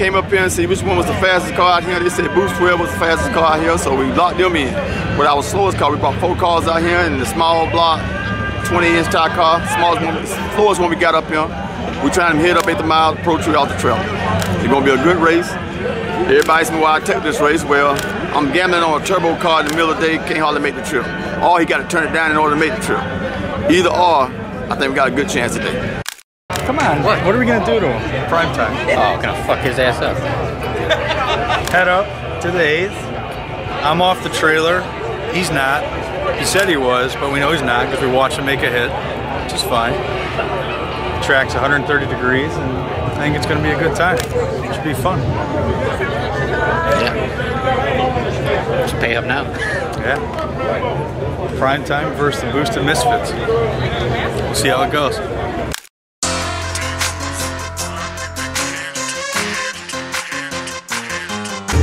came up here and said which one was the fastest car out here. They said Boost 12 was the fastest car out here, so we locked them in. With our slowest car, we brought 4 cars out here in the small block, 20-inch tire car, smallest one, slowest one we got up here. We're trying to head up 8 miles, approach it off the trail. It's going to be a good race. Everybody's been wild tech this race. Well, I'm gambling on a turbo car in the middle of the day, can't hardly make the trip. Or he got to turn it down in order to make the trip. Either or, I think we got a good chance today. Come on, what are we going to do to him? Primetime. Oh, I'm going to fuck his ass up. Head up to the 8th. I'm off the trailer. He's not. He said he was, but we know he's not because we watched him make a hit, which is fine. The track's 130 degrees, and I think it's going to be a good time. It should be fun. Yeah. Just pay up now. Yeah. Primetime versus the Boosted Misfits. We'll see how it goes.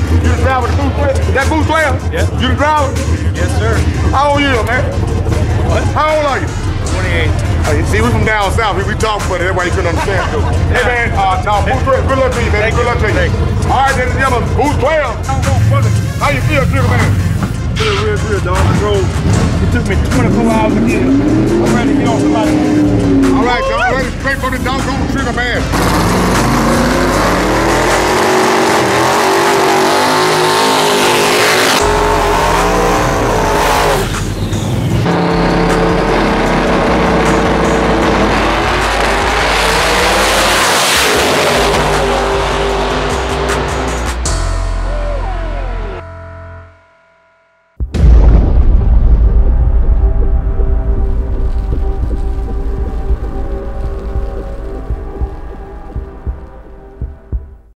You the driver of the Boost 12? Is that Boost 12? Yeah. You the driver? Yes, sir. How old are you, man? What? How old are you? 28. See, we from down south. We talk for it. Everybody couldn't understand. Hey, man, Boost 12, good luck to you, man. Good luck to you. All right, then, gentlemen, Boost 12. How you feel, Trigger Man? Feel real, dog. The road. It took me 24 hours to get it. I'm ready to get on somebody. All right, y'all ready straight for the doggone Trigger Man.